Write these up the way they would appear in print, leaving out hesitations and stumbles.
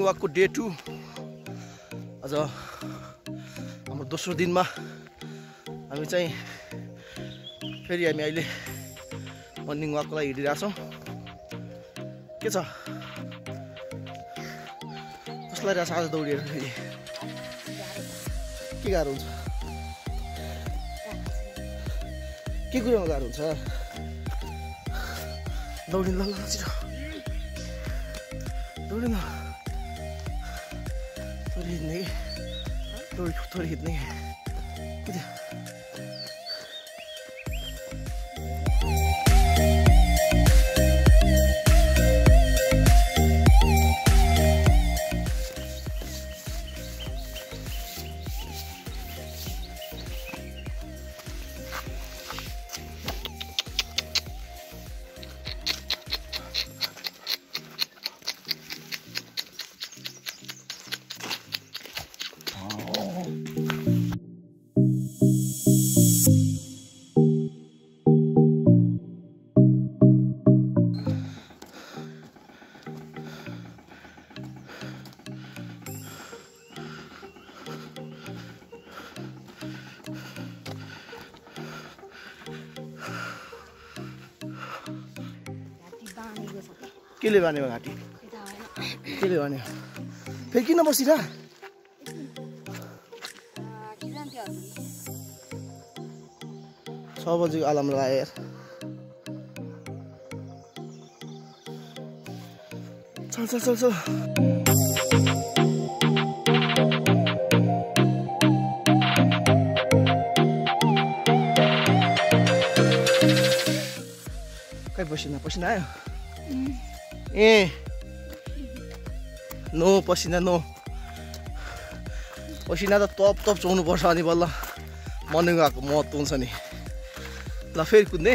Trekking वाकको day 2 आज हाम्रो दोस्रो दिनमा हामी चाहिँ फेरि हामी अहिले मर्निङ वाकको लागि हिँडिराछौ के छ कसलाई राछ आज दौडिएर फेरि के गाह्रो हुन्छ के कुरामा गाह्रो हुन्छ दौडिन ल ल Sorry, no. Sorry, Kill it, Vanya. Kill it, Vanya. Peki, no more sira. So, what's your alarm liar? So. Pashina आयो ए नो पसिना नो पसिना त टप टप चोनु पर्छ अनि बल्ल मर्निङ वाकको महत्त्व हुन्छ नि ल फेरि कुद्ने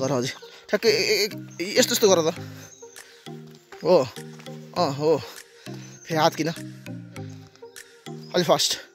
Garage. Take yesto yesto gara da. Oh, oh, oh. Hey, hath kina. All fast.